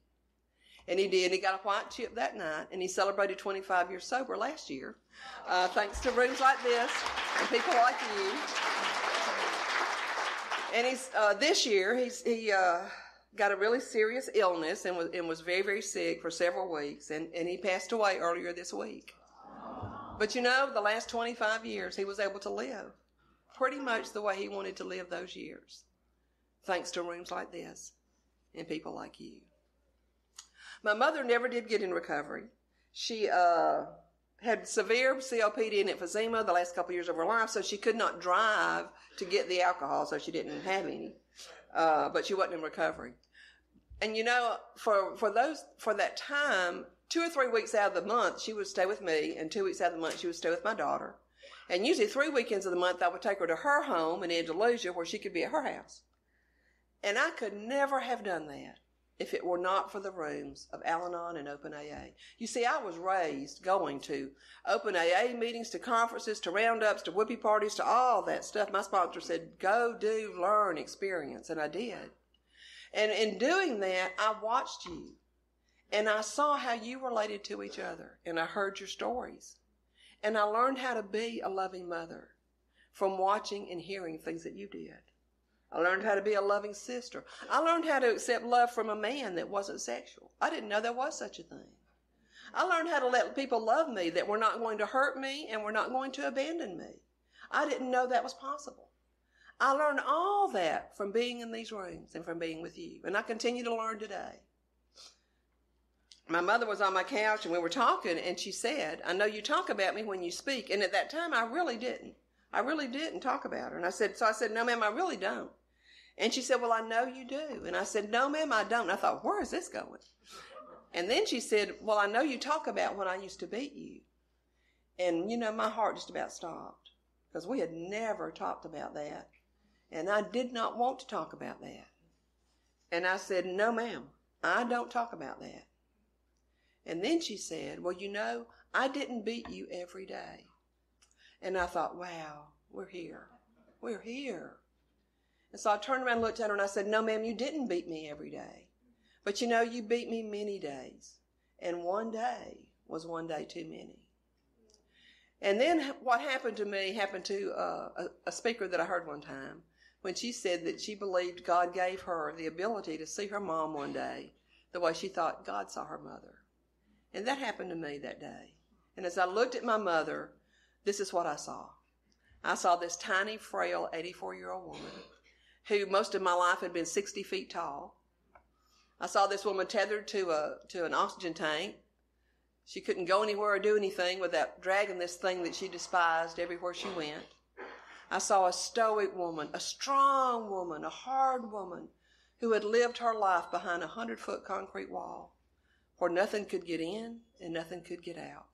And he did. He got a white chip that night, and he celebrated 25 years sober last year, thanks to rooms like this and people like you. And this year he got a really serious illness and was very, very sick for several weeks, and he passed away earlier this week. But you know, the last 25 years he was able to live pretty much the way he wanted to live those years, thanks to rooms like this and people like you. My mother never did get in recovery. She had severe COPD and emphysema the last couple of years of her life, so she could not drive to get the alcohol, so she didn't have any. But she wasn't in recovery. And you know, for that time, 2 or 3 weeks out of the month, she would stay with me, and 2 weeks out of the month, she would stay with my daughter. And usually 3 weekends of the month, I would take her to her home in Andalusia where she could be at her house. And I could never have done that if it were not for the rooms of Al-Anon and Open AA. You see, I was raised going to Open AA meetings, to conferences, to roundups, to whoopee parties, to all that stuff. My sponsor said, "Go, do, learn, experience," and I did. And in doing that, I watched you, and I saw how you related to each other, and I heard your stories. And I learned how to be a loving mother from watching and hearing things that you did. I learned how to be a loving sister. I learned how to accept love from a man that wasn't sexual. I didn't know there was such a thing. I learned how to let people love me that were not going to hurt me and were not going to abandon me. I didn't know that was possible. I learned all that from being in these rooms and from being with you, and I continue to learn today. My mother was on my couch, and we were talking, and she said, "I know you talk about me when you speak," and at that time I really didn't. I really didn't talk about her. And I said, "No, ma'am, I really don't." And she said, "Well, I know you do." And I said, "No, ma'am, I don't." And I thought, where is this going? And then she said, "Well, I know you talk about when I used to beat you." And, you know, my heart just about stopped, because we had never talked about that. And I did not want to talk about that. And I said, "No, ma'am, I don't talk about that." And then she said, "Well, you know, I didn't beat you every day." And I thought, wow, we're here. We're here. And so I turned around and looked at her, and I said, "No, ma'am, you didn't beat me every day. But, you know, you beat me many days. And one day was one day too many." And then what happened to me happened to a speaker that I heard one time, when she said that she believed God gave her the ability to see her mom one day the way she thought God saw her mother. And that happened to me that day. And as I looked at my mother, this is what I saw. I saw this tiny, frail, 84-year-old woman who most of my life had been 60 feet tall. I saw this woman tethered to an oxygen tank. She couldn't go anywhere or do anything without dragging this thing that she despised everywhere she went. I saw a stoic woman, a strong woman, a hard woman, who had lived her life behind a 100-foot concrete wall where nothing could get in and nothing could get out.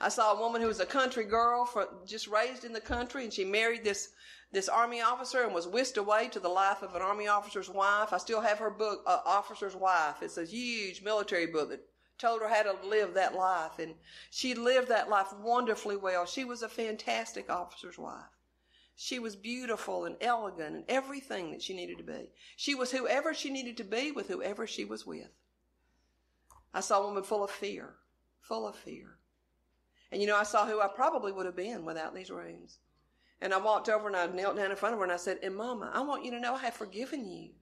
I saw a woman who was a country girl, just raised in the country, and she married this this army officer and was whisked away to the life of an army officer's wife. I still have her book, Officer's Wife. It's a huge military book that told her how to live that life. And she lived that life wonderfully well. She was a fantastic officer's wife. She was beautiful and elegant and everything that she needed to be. She was whoever she needed to be with whoever she was with. I saw a woman full of fear, full of fear. And, you know, I saw who I probably would have been without these rooms. And I walked over and I knelt down in front of her and I said, "And Mama, I want you to know I have forgiven you."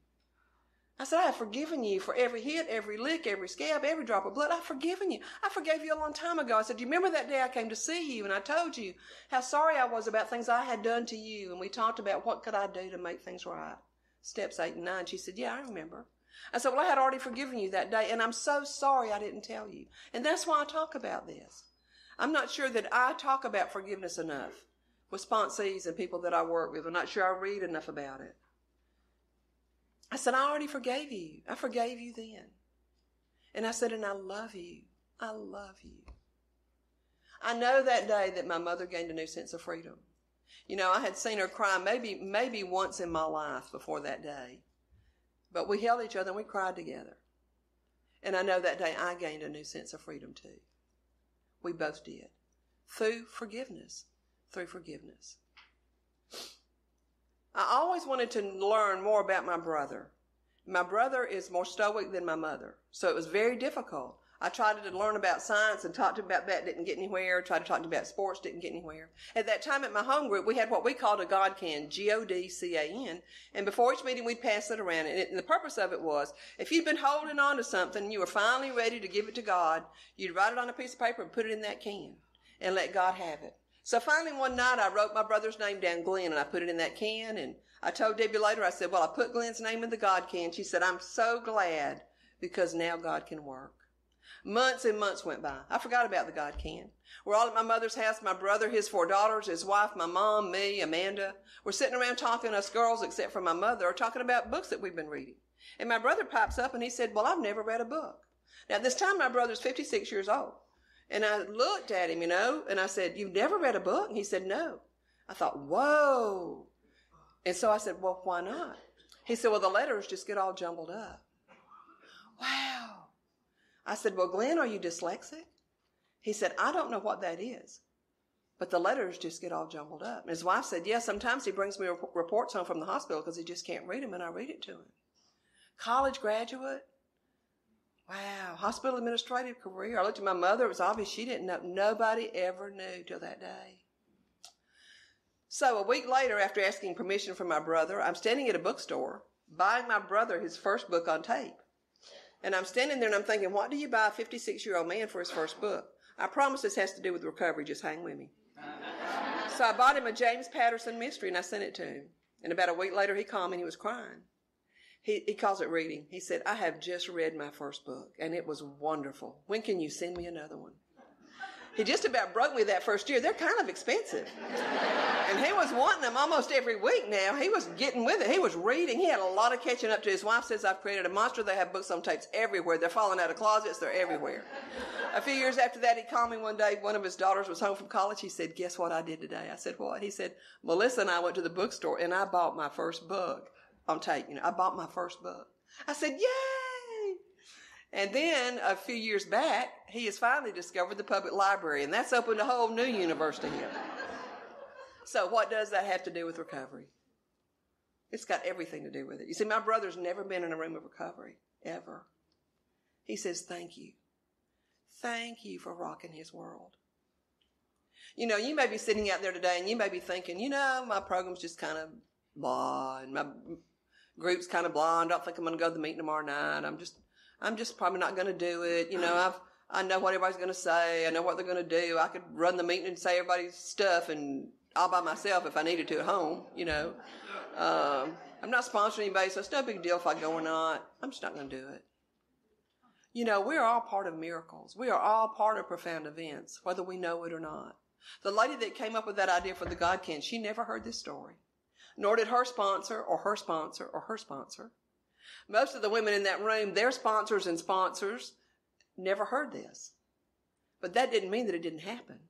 I said, "I have forgiven you for every hit, every lick, every scab, every drop of blood. I've forgiven you. I forgave you a long time ago." I said, "Do you remember that day I came to see you and I told you how sorry I was about things I had done to you?" And we talked about what could I do to make things right. Steps 8 and 9. She said, "Yeah, I remember." I said, "Well, I had already forgiven you that day and I'm so sorry I didn't tell you." And that's why I talk about this. I'm not sure that I talk about forgiveness enough with sponsees and people that I work with. I'm not sure I read enough about it. I said, "I already forgave you. I forgave you then." And I said, "And I love you. I love you." I know that day that my mother gained a new sense of freedom. You know, I had seen her cry maybe once in my life before that day. But we held each other and we cried together. And I know that day I gained a new sense of freedom too. We both did. Through forgiveness. Through forgiveness. I always wanted to learn more about my brother. My brother is more stoic than my mother, so it was very difficult. I tried to learn about science and talked about that, didn't get anywhere. Tried to talk about sports, didn't get anywhere. At that time at my home group, we had what we called a Godcan, G-O-D-C-A-N, and before each meeting we'd pass it around, and the purpose of it was, if you'd been holding on to something and you were finally ready to give it to God, you'd write it on a piece of paper and put it in that can and let God have it. So finally one night I wrote my brother's name down, Glenn, and I put it in that can. And I told Debbie later, I said, "Well, I put Glenn's name in the God can." She said, "I'm so glad because now God can work." Months and months went by. I forgot about the God can. We're all at my mother's house, my brother, his 4 daughters, his wife, my mom, me, Amanda. We're sitting around talking, us girls, except for my mother, are talking about books that we've been reading. And my brother pipes up and he said, "Well, I've never read a book." Now this time my brother's 56 years old. And I looked at him, you know, and I said, "You've never read a book?" And he said, "No." I thought, whoa. And so I said, "Well, why not?" He said, "Well, the letters just get all jumbled up." Wow. I said, "Well, Glenn, are you dyslexic?" He said, "I don't know what that is, but the letters just get all jumbled up." And his wife said, "Yeah, sometimes he brings me reports home from the hospital because he just can't read them, and I read it to him." College graduate. Wow, hospital administrative career. I looked at my mother. It was obvious she didn't know. Nobody ever knew till that day. So a week later, after asking permission from my brother, I'm standing at a bookstore buying my brother his first book on tape. And I'm standing there and I'm thinking, what do you buy a 56-year-old man for his first book? I promise this has to do with recovery. Just hang with me. So I bought him a James Patterson mystery and I sent it to him. And about a week later, he called me and he was crying. He calls it reading. He said, "I have just read my first book, and it was wonderful. When can you send me another one?" He just about broke me that first year. They're kind of expensive. And he was wanting them almost every week now. He was getting with it. He was reading. He had a lot of catching up to. His wife says, "I've created a monster." They have books on tapes everywhere. They're falling out of closets. They're everywhere. A few years after that, he called me one day. One of his daughters was home from college. He said, "Guess what I did today?" I said, "What?" He said, "Melissa and I went to the bookstore, and I bought my first book on tape, you know, I bought my first book." I said, "Yay!" And then a few years back, he has finally discovered the public library, and that's opened a whole new universe to him. So what does that have to do with recovery? It's got everything to do with it. You see, my brother's never been in a room of recovery, ever. He says, "Thank you. Thank you for rocking his world." You know, you may be sitting out there today, and you may be thinking, you know, my program's just kind of blah, and my group's kind of blind. I don't think I'm going to go to the meeting tomorrow night. I'm just probably not going to do it. You know, I know what everybody's going to say. I know what they're going to do. I could run the meeting and say everybody's stuff and all by myself if I needed to at home, you know. I'm not sponsoring anybody, so it's no big deal if I go or not. I'm just not going to do it. You know, we're all part of miracles. We are all part of profound events, whether we know it or not. The lady that came up with that idea for the Godkin, she never heard this story. Nor did her sponsor or her sponsor or her sponsor. Most of the women in that room, their sponsors and sponsors, never heard this. But that didn't mean that it didn't happen.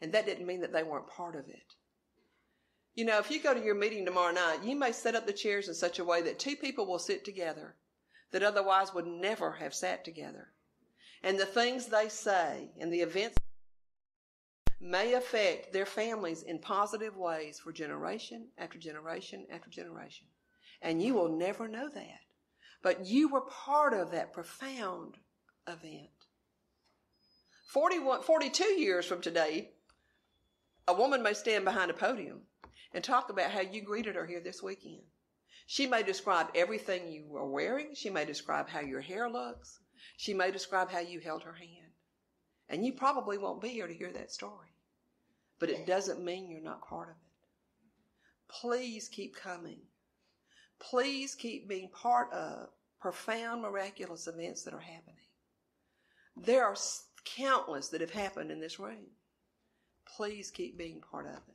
And that didn't mean that they weren't part of it. You know, if you go to your meeting tomorrow night, you may set up the chairs in such a way that two people will sit together that otherwise would never have sat together. And the things they say and the events may affect their families in positive ways for generation after generation after generation. And you will never know that. But you were part of that profound event. 42 years from today, a woman may stand behind a podium and talk about how you greeted her here this weekend. She may describe everything you were wearing. She may describe how your hair looks. She may describe how you held her hand. And you probably won't be here to hear that story. But it doesn't mean you're not part of it. Please keep coming. Please keep being part of profound, miraculous events that are happening. There are countless that have happened in this room. Please keep being part of it.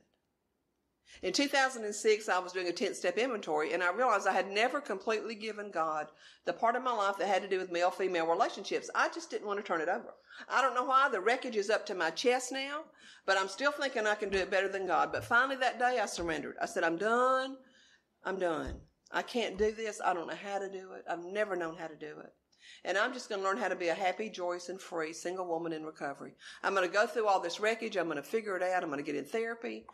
In 2006, I was doing a 10-step inventory, and I realized I had never completely given God the part of my life that had to do with male-female relationships. I just didn't want to turn it over. I don't know why. The wreckage is up to my chest now, but I'm still thinking I can do it better than God. But finally that day, I surrendered. I said, I'm done. I can't do this. I don't know how to do it. I've never known how to do it. And I'm just going to learn how to be a happy, joyous, and free single woman in recovery. I'm going to go through all this wreckage. I'm going to figure it out. I'm going to get in therapy.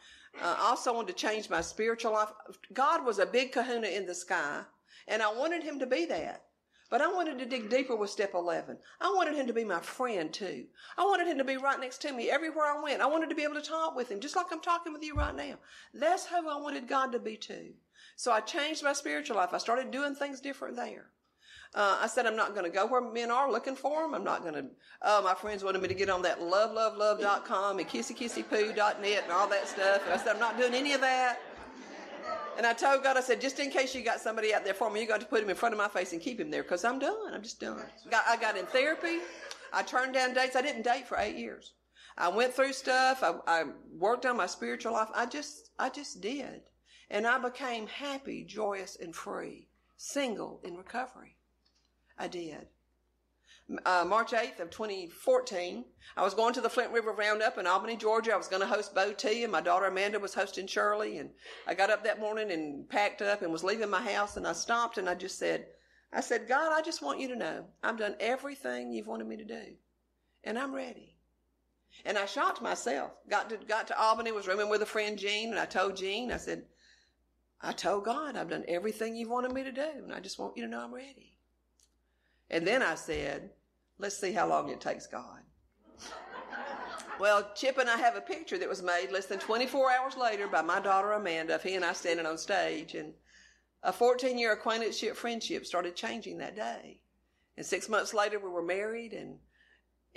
I also wanted to change my spiritual life. God was a big kahuna in the sky, and I wanted him to be that. But I wanted to dig deeper with step 11. I wanted him to be my friend, too. I wanted him to be right next to me everywhere I went. I wanted to be able to talk with him, just like I'm talking with you right now. That's who I wanted God to be, too. So I changed my spiritual life. I started doing things different there. I said, I'm not going to go where men are looking for them. I'm not going to, my friends wanted me to get on that lovelovelove.com and kissypissypoo.net and all that stuff. And I said, I'm not doing any of that. And I told God, I said, just in case you got somebody out there for me, you got to put him in front of my face and keep him there because I'm done. I'm just done. I got in therapy. I turned down dates. I didn't date for 8 years. I went through stuff. I worked on my spiritual life. I just did. And I became happy, joyous, and free, single in recovery. I did. March 8th of 2014, I was going to the Flint River Roundup in Albany, Georgia. I was going to host Bo T, and my daughter Amanda was hosting Shirley. And I got up that morning and packed up and was leaving my house, and I stopped, and I said, God, I just want you to know I've done everything you've wanted me to do, and I'm ready. And I shocked myself. Got to Albany, was rooming with a friend, Jean, and I told Jean, I told God, I've done everything you've wanted me to do, and I just want you to know I'm ready. And then I said, let's see how long it takes God. Well, Chip and I have a picture that was made less than 24 hours later by my daughter Amanda of he and I standing on stage. And a 14-year acquaintanceship friendship started changing that day. And 6 months later, we were married,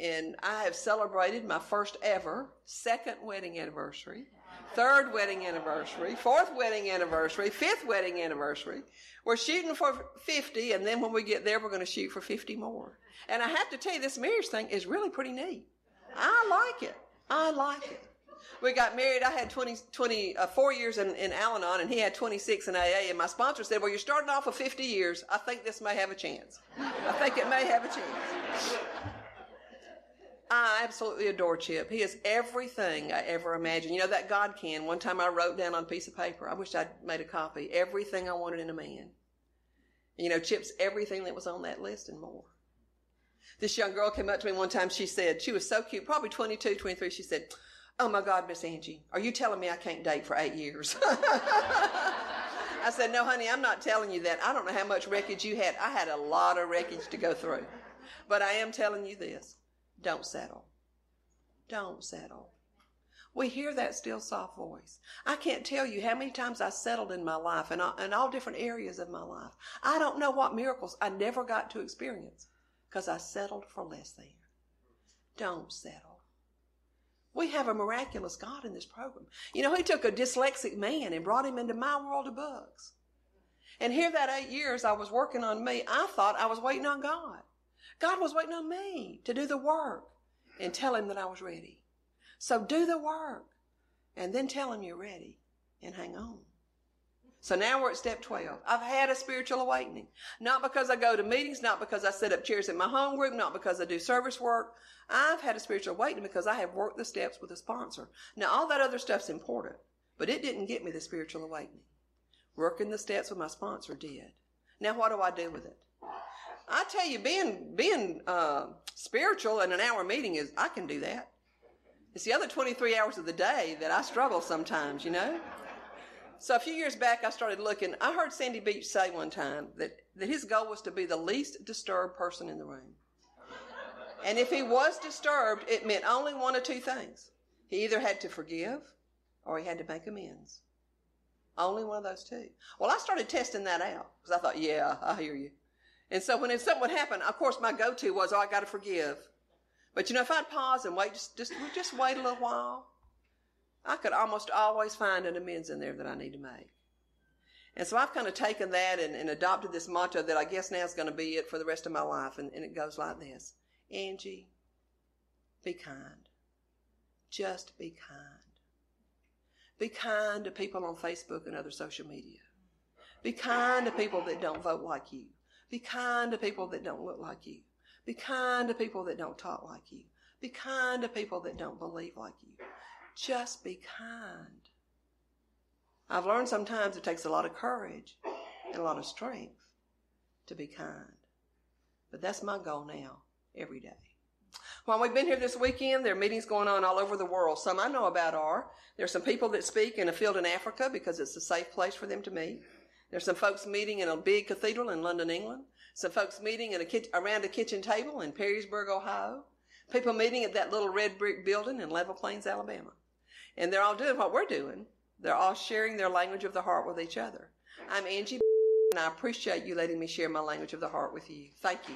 and I have celebrated my first ever, second wedding anniversary, third wedding anniversary, fourth wedding anniversary, fifth wedding anniversary. We're shooting for 50, and then when we get there, we're going to shoot for 50 more. And I have to tell you, this marriage thing is really pretty neat. I like it. We got married. I had 24 years in Al-Anon, and he had 26 in AA, and my sponsor said, well, you're starting off with 50 years. I think this may have a chance. I think it may have a chance. I absolutely adore Chip. He is everything I ever imagined. You know, that God can. One time I wrote down on a piece of paper, I wish I'd made a copy, everything I wanted in a man. You know, Chip's everything that was on that list and more. This young girl came up to me one time. She said, she was so cute, probably 22, 23. She said, oh, my God, Miss Angie, are you telling me I can't date for 8 years? I said, no, honey, I'm not telling you that. I don't know how much wreckage you had. I had a lot of wreckage to go through. But I am telling you this. Don't settle. Don't settle. We hear that still soft voice. I can't tell you how many times I settled in my life and in all different areas of my life. I don't know what miracles I never got to experience because I settled for less than. Don't settle. We have a miraculous God in this program. You know, he took a dyslexic man and brought him into my world of books. And here that 8 years I was working on me, I thought I was waiting on God. God was waiting on me to do the work and tell him that I was ready. So do the work and then tell him you're ready and hang on. So now we're at step 12. I've had a spiritual awakening. Not because I go to meetings, not because I set up chairs in my home group, not because I do service work. I've had a spiritual awakening because I have worked the steps with a sponsor. Now all that other stuff's important, But it didn't get me the spiritual awakening. Working the steps with my sponsor did. Now what do I do with it? I tell you, being spiritual in an hour meeting is, I can do that. It's the other 23 hours of the day that I struggle sometimes, you know? So a few years back, I started looking. I heard Sandy Beach say one time that his goal was to be the least disturbed person in the room. And if he was disturbed, it meant only one or two things. He either had to forgive or he had to make amends. Only one of those two. Well, I started testing that out because I thought, yeah, I hear you. And so when something would happen, of course, my go-to was, oh, I got to forgive. But, you know, if I'd pause and wait, just wait a little while, I could almost always find an amends in there that I need to make. And so I've kind of taken that and adopted this motto that I guess now is going to be it for the rest of my life. And it goes like this. Angie, be kind. Just be kind. Be kind to people on Facebook and other social media. Be kind to people that don't vote like you. Be kind to people that don't look like you. Be kind to people that don't talk like you. Be kind to people that don't believe like you. Just be kind. I've learned sometimes it takes a lot of courage and a lot of strength to be kind. But that's my goal now, every day. While we've been here this weekend, there are meetings going on all over the world. Some I know about are, there's some people that speak in a field in Africa because it's a safe place for them to meet. There's some folks meeting in a big cathedral in London, England. Some folks meeting at around a kitchen table in Perrysburg, Ohio. People meeting at that little red brick building in Level Plains, Alabama. And they're all doing what we're doing. They're all sharing their language of the heart with each other. I'm Angie B, and I appreciate you letting me share my language of the heart with you. Thank you.